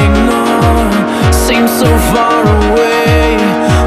I know seems so far away.